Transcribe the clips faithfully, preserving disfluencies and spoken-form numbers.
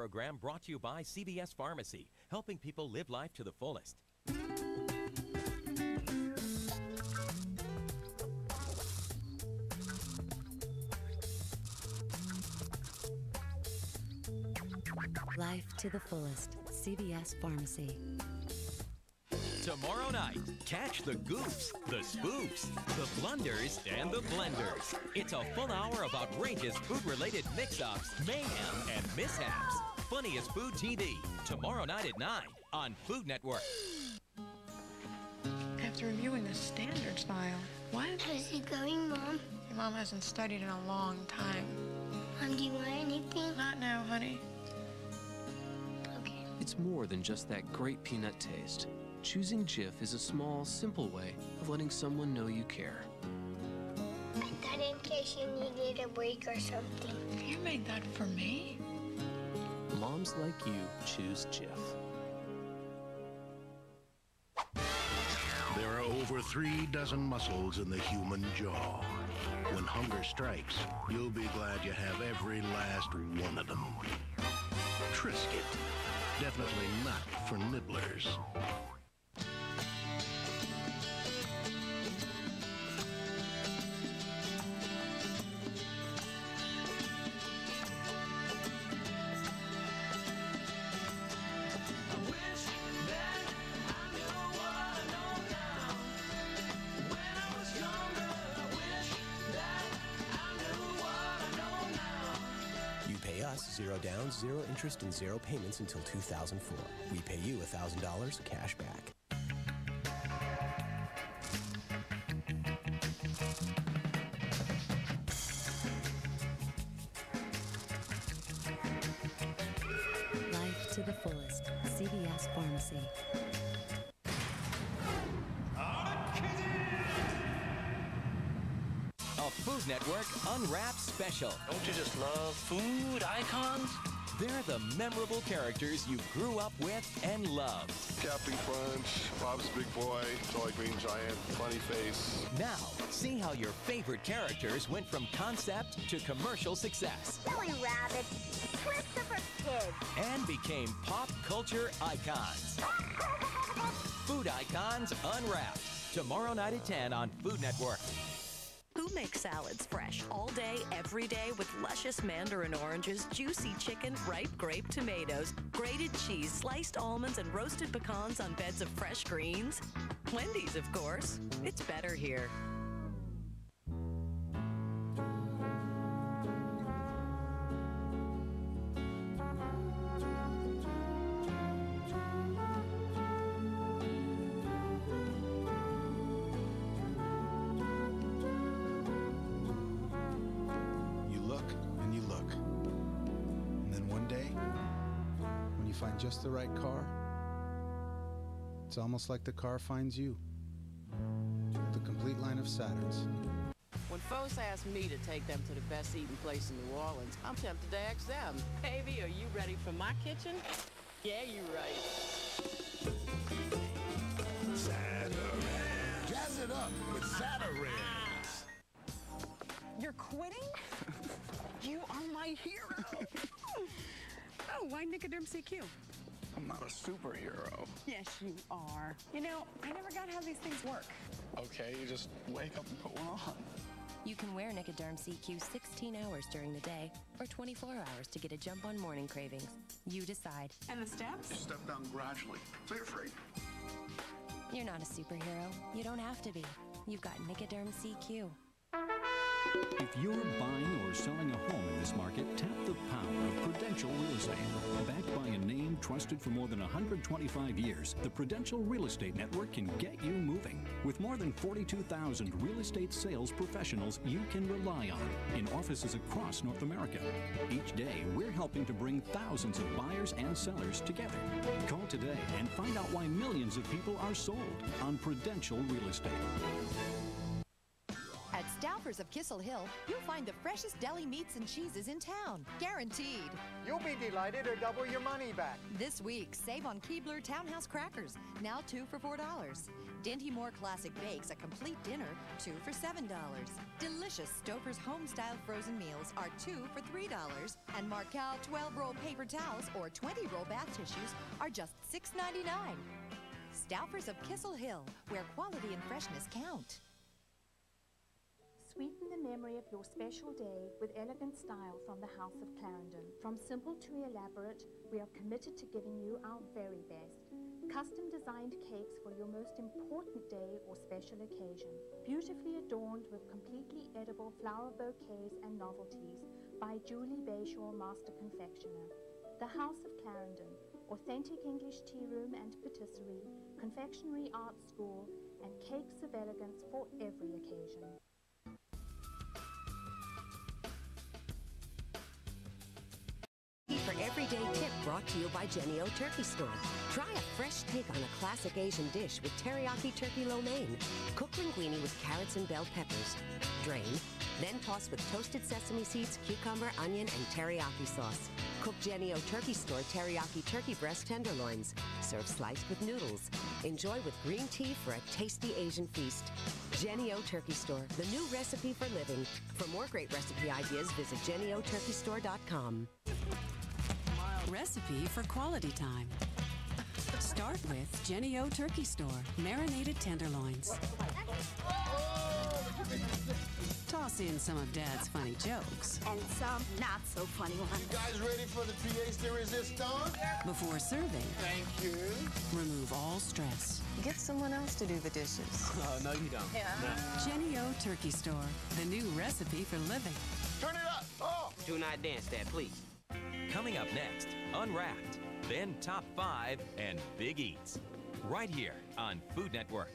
program brought to you by C V S Pharmacy, helping people live life to the fullest. Life to the fullest. C V S Pharmacy. Tomorrow night, catch the goofs, the spoofs, the blunders, and the blenders. It's a full hour of outrageous food-related mix-ups, mayhem, and mishaps. Funniest Food T V, tomorrow night at nine on Food Network. After reviewing the standards file, why is he going, Mom? Your mom hasn't studied in a long time. Mom, do you want anything? Not now, honey. Okay. It's more than just that great peanut taste. Choosing Jif is a small, simple way of letting someone know you care. I thought in case you needed a break or something. You made that for me? Moms like you choose Jif. There are over three dozen muscles in the human jaw. When hunger strikes, you'll be glad you have every last one of them. Triscuit. Definitely not for nibblers. Zero down, zero interest, and zero payments until two thousand four. We pay you one thousand dollars cash back. Life to the fullest. C V S Pharmacy. Food Network Unwrapped Special. Don't you just love food icons? They're the memorable characters you grew up with and loved. Captain Crunch, Bob's Big Boy, Jolly Green Giant, Funny Face. Now, see how your favorite characters went from concept to commercial success. Billy Rabbit, Christopher Kidd. And became pop culture icons. Food Icons Unwrapped. Tomorrow night at ten on Food Network. Who makes salads fresh all day, every day with luscious mandarin oranges, juicy chicken, ripe grape tomatoes, grated cheese, sliced almonds, and roasted pecans on beds of fresh greens? Wendy's, of course. It's better here. Just the right car. It's almost like the car finds you. The complete line of Saturns. When folks ask me to take them to the best eating place in New Orleans, I'm tempted to ask them, baby, are you ready for my kitchen? Yeah, you're right. Saturns. Jazz it up with Saturns. Ah. You're quitting? You are my hero. Oh, why Nicoderm C Q? I'm not a superhero. Yes, you are. You know, I never got how these things work. Okay, you just wake up and put one on. You can wear Nicoderm C Q sixteen hours during the day or twenty-four hours to get a jump on morning cravings. You decide. And the steps? You step down gradually, so you're free. You're not a superhero. You don't have to be. You've got Nicoderm C Q. If you're buying or selling a home in this market, tap the power of Prudential Real Estate. Backed by a name trusted for more than one hundred twenty-five years, the Prudential Real Estate Network can get you moving. With more than forty-two thousand real estate sales professionals you can rely on in offices across North America. Each day, we're helping to bring thousands of buyers and sellers together. Call today and find out why millions of people are sold on Prudential Real Estate. At Stauffer's of Kissel Hill, you'll find the freshest deli meats and cheeses in town, guaranteed. You'll be delighted or double your money back. This week, save on Keebler Townhouse Crackers, now two for four dollars. Dinty Moore Classic Bakes, a complete dinner, two for seven dollars. Delicious Stouffer's home-style frozen meals are two for three dollars. And Marcal twelve-roll paper towels or twenty-roll bath tissues are just six ninety-nine. Stauffer's of Kissel Hill, where quality and freshness count. Sweeten the memory of your special day with elegant style from the House of Clarendon. From simple to elaborate, we are committed to giving you our very best. Custom-designed cakes for your most important day or special occasion. Beautifully adorned with completely edible flower bouquets and novelties by Julie Bayshore, Master Confectioner. The House of Clarendon, authentic English tea room and patisserie, confectionery art school, and cakes of elegance for every occasion. For everyday tip brought to you by Jennie-O Turkey Store. Try a fresh take on a classic Asian dish with teriyaki turkey lo mein. Cook linguine with carrots and bell peppers. Drain, then toss with toasted sesame seeds, cucumber, onion, and teriyaki sauce. Cook Jennie-O Turkey Store teriyaki turkey breast tenderloins. Serve sliced with noodles. Enjoy with green tea for a tasty Asian feast. Jennie-O Turkey Store, the new recipe for living. For more great recipe ideas, visit jennie o turkey store dot com. Recipe for quality time. Start with Jennie-O Turkey Store marinated tenderloins. Toss in some of Dad's funny jokes and some not so funny ones. You guys ready for the pièce de résistance? Before serving, thank you. Remove all stress. Get someone else to do the dishes. Oh, no, you don't. Yeah. No. Jennie-O Turkey Store, the new recipe for living. Turn it up! Oh! Do not dance that, please. Coming up next, Unwrapped, then Top five and Big Eats. Right here on Food Network.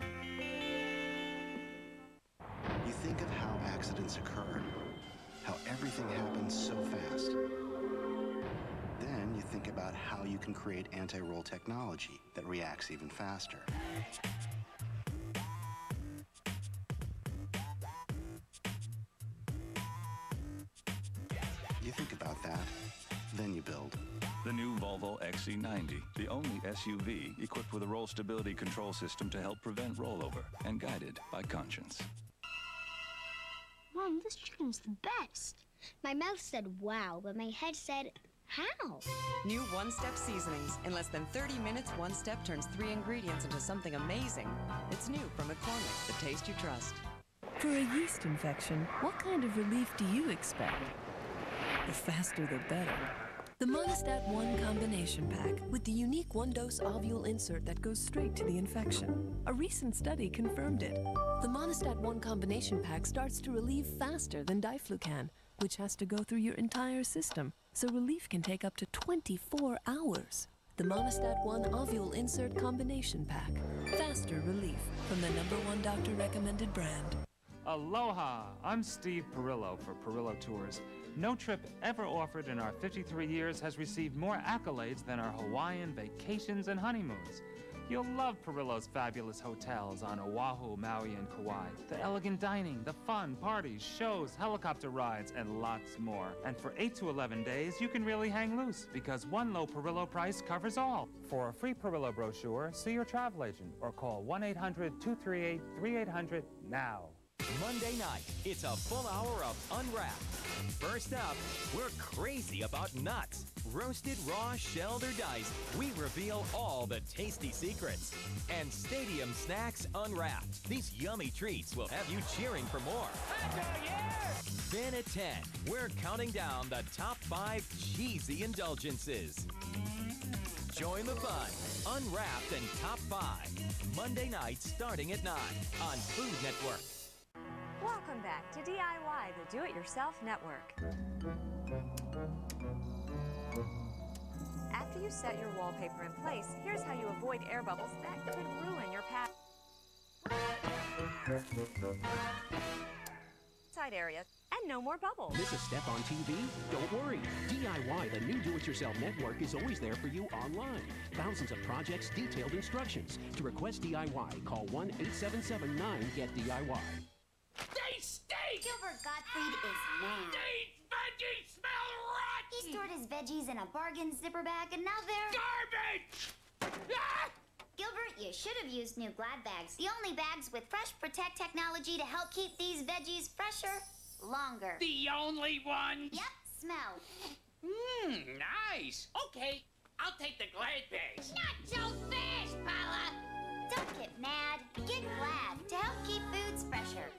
You think of how accidents occur, how everything happens so fast. Then you think about how you can create anti-roll technology that reacts even faster. You think about that, then you build. The new Volvo X C ninety, the only S U V equipped with a roll stability control system to help prevent rollover and guided by conscience. Mom, this chicken's the best. My mouth said wow, but my head said how? New One-Step Seasonings. In less than thirty minutes, One-Step turns three ingredients into something amazing. It's new from McCormick, the taste you trust. For a yeast infection, what kind of relief do you expect? The faster, the better. The Monistat One combination pack with the unique one-dose ovule insert that goes straight to the infection. A recent study confirmed it. The Monistat One combination pack starts to relieve faster than Diflucan, which has to go through your entire system, so relief can take up to twenty-four hours. The Monistat One ovule insert combination pack. Faster relief from the number one doctor-recommended brand. Aloha! I'm Steve Perillo for Perillo Tours. No trip ever offered in our fifty-three years has received more accolades than our Hawaiian vacations and honeymoons. You'll love Perillo's fabulous hotels on Oahu, Maui, and Kauai. The elegant dining, the fun, parties, shows, helicopter rides, and lots more. And for eight to eleven days, you can really hang loose because one low Perillo price covers all. For a free Perillo brochure, see your travel agent or call one eight hundred, two three eight, three eight hundred now. Monday night, it's a full hour of Unwrapped. First up, we're crazy about nuts. Roasted, raw, shelled, or diced, we reveal all the tasty secrets. And Stadium Snacks Unwrapped. These yummy treats will have you cheering for more. Then at ten, we're counting down the top five cheesy indulgences. Join the fun. Unwrapped and Top five. Monday night starting at nine on Food Network. Welcome back to D I Y, the Do-It-Yourself Network. After you set your wallpaper in place, here's how you avoid air bubbles that could ruin your path. Side area. And no more bubbles. Miss a step on T V? Don't worry. D I Y, the new do-it-yourself network, is always there for you online. Thousands of projects, detailed instructions. To request D I Y, call one eight seven seven, nine, get D I Y. They stink! Gilbert Gottfried is mad. These veggies smell rotten! He stored his veggies in a bargain zipper bag and now they're... garbage! Ah! Gilbert, you should have used new Glad bags. The only bags with Fresh Protect technology to help keep these veggies fresher, longer. The only one? Yep, smell. Mmm, nice. Okay, I'll take the Glad bags. Not so fast, Paula! Don't get mad. Get Glad to help keep foods fresher.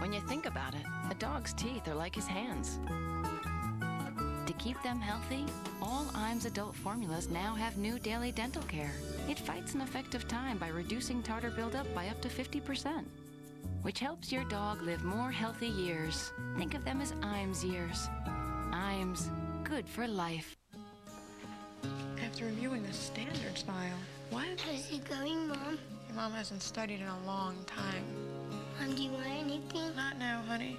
When you think about it, a dog's teeth are like his hands. To keep them healthy, all Iams adult formulas now have new daily dental care. It fights an effective time by reducing tartar buildup by up to fifty percent, which helps your dog live more healthy years. Think of them as Iams years. Iams, good for life. After reviewing the standard smile, what? How's it going, Mom? Your mom hasn't studied in a long time. Mom, do you want anything? Not now, honey.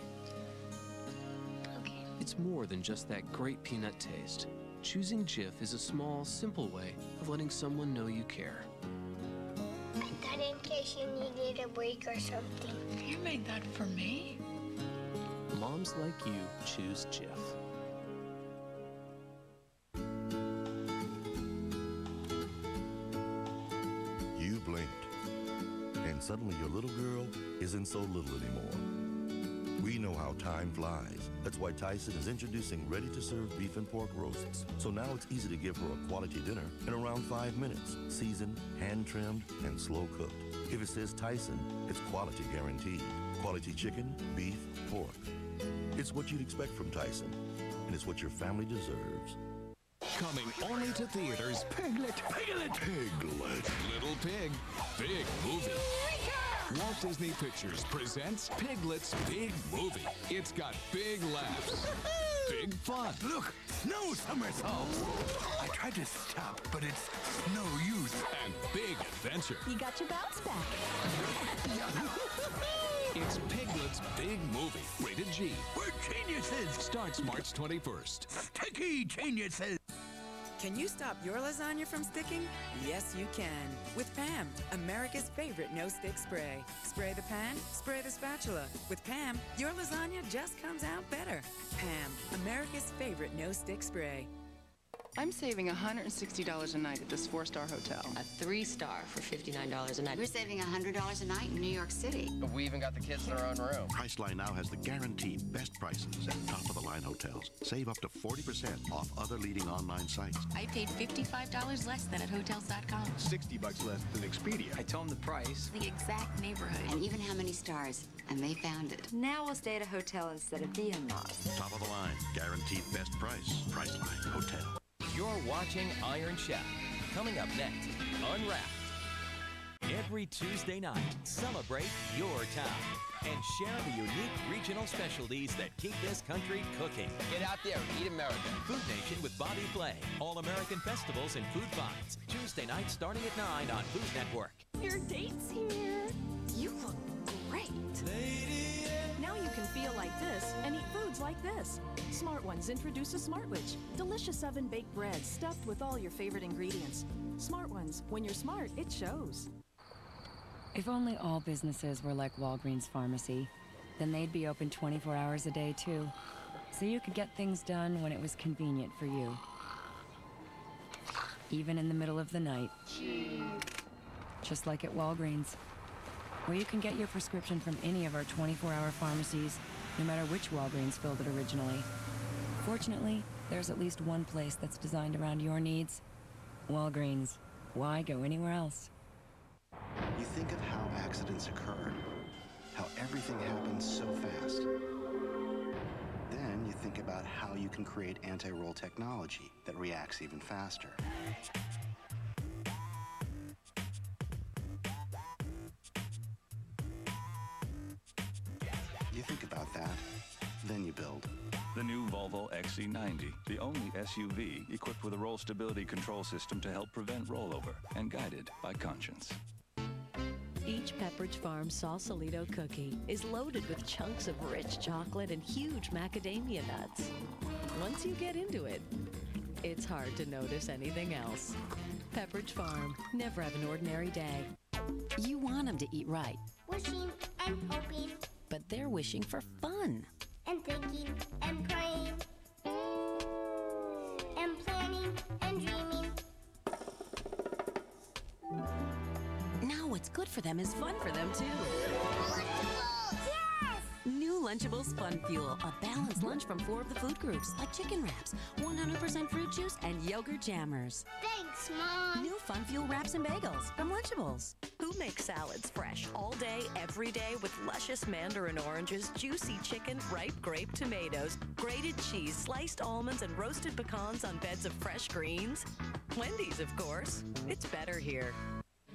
Okay. It's more than just that great peanut taste. Choosing Jif is a small, simple way of letting someone know you care. I thought in case you needed a break or something. You made that for me? Moms like you choose Jif. You blinked. And suddenly your little girl isn't so little anymore. We know how time flies. That's why Tyson is introducing ready-to-serve beef and pork roasts. So now it's easy to give her a quality dinner in around five minutes. Seasoned, hand-trimmed, and slow-cooked. If it says Tyson, it's quality guaranteed. Quality chicken, beef, pork. It's what you'd expect from Tyson. And it's what your family deserves. Coming only to theaters, Piglet, Piglet, Piglet, Little Pig, Big Movie. Walt Disney Pictures presents Piglet's Big Movie. It's got big laughs, big fun. Look, snow somersaults. I tried to stop, but it's no use. And big adventure. You got your bounce back. It's Piglet's Big Movie, rated G. We're geniuses. Starts March twenty-first. Sticky geniuses. Can you stop your lasagna from sticking? Yes, you can. With Pam, America's favorite no-stick spray. Spray the pan, spray the spatula. With Pam, your lasagna just comes out better. Pam, America's favorite no-stick spray. I'm saving one hundred sixty dollars a night at this four-star hotel. A three-star for fifty-nine dollars a night. We're saving one hundred dollars a night in New York City. But we even got the kids in their own room. Priceline now has the guaranteed best prices at top-of-the-line hotels. Save up to forty percent off other leading online sites. I paid fifty-five dollars less than at Hotels dot com. sixty bucks less than Expedia. I told them the price. The exact neighborhood. And even how many stars. And they found it. Now we'll stay at a hotel instead of being lost. Top-of-the-line. Guaranteed best price. Priceline Hotel. You're watching Iron Chef. Coming up next, Unwrapped. Every Tuesday night, celebrate your town and share the unique regional specialties that keep this country cooking. Get out there and eat America. Food Nation with Bobby Flay. All-American festivals and food finds. Tuesday night starting at nine on Food Network. Your date's here. You look great. Lady. Now you can feel like this and eat foods like this. Smart Ones introduces Smartwich. Delicious oven-baked bread stuffed with all your favorite ingredients. Smart Ones, when you're smart, it shows. If only all businesses were like Walgreens Pharmacy, then they'd be open twenty-four hours a day too. So you could get things done when it was convenient for you. Even in the middle of the night. Just like at Walgreens, where you can get your prescription from any of our twenty-four hour pharmacies, no matter which Walgreens filled it originally. Fortunately, there's at least one place that's designed around your needs. Walgreens. Why go anywhere else? You think of how accidents occur, how everything happens so fast. Then you think about how you can create anti-roll technology that reacts even faster. You think about that, then you build. The new Volvo X C ninety, the only S U V equipped with a roll stability control system to help prevent rollover and guided by conscience. Each Pepperidge Farm Sausalito cookie is loaded with chunks of rich chocolate and huge macadamia nuts. Once you get into it, it's hard to notice anything else. Pepperidge Farm, never have an ordinary day. You want them to eat right. Wishing and hoping. but they're wishing for fun. And thinking, and praying, and planning, and dreaming. Now what's good for them is fun for them, too. Lunchables! Yes! New Lunchables Fun Fuel, a balanced lunch from four of the food groups, like chicken wraps, one hundred percent fruit juice, and yogurt jammers. Thanks, Mom! New Fun Fuel wraps and bagels from Lunchables. Who makes salads fresh all day, every day with luscious mandarin oranges, juicy chicken, ripe grape tomatoes, grated cheese, sliced almonds, and roasted pecans on beds of fresh greens? Wendy's, of course. It's better here.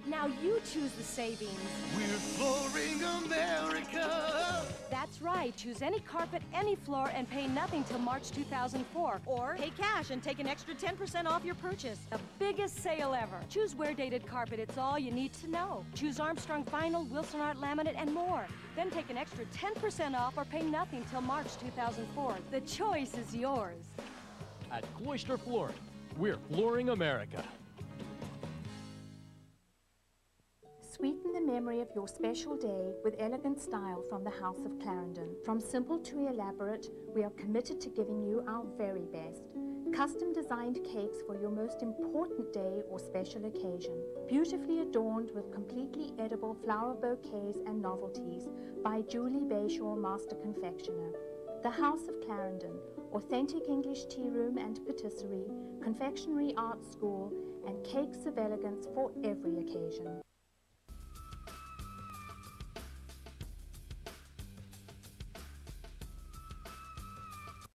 Now you choose the savings. We're flooring America. That's right. Choose any carpet, any floor, and pay nothing till March two thousand four. Or pay cash and take an extra ten percent off your purchase. The biggest sale ever. Choose wear-dated carpet. It's all you need to know. Choose Armstrong vinyl, Wilson Art laminate, and more. Then take an extra ten percent off or pay nothing till March two thousand four. The choice is yours. At Cloister Flooring, we're flooring America. Sweeten the memory of your special day with elegant style from the House of Clarendon. From simple to elaborate, we are committed to giving you our very best. Custom-designed cakes for your most important day or special occasion. Beautifully adorned with completely edible flower bouquets and novelties by Julie Bayshore, Master Confectioner. The House of Clarendon, authentic English tea room and patisserie, confectionery art school, and cakes of elegance for every occasion.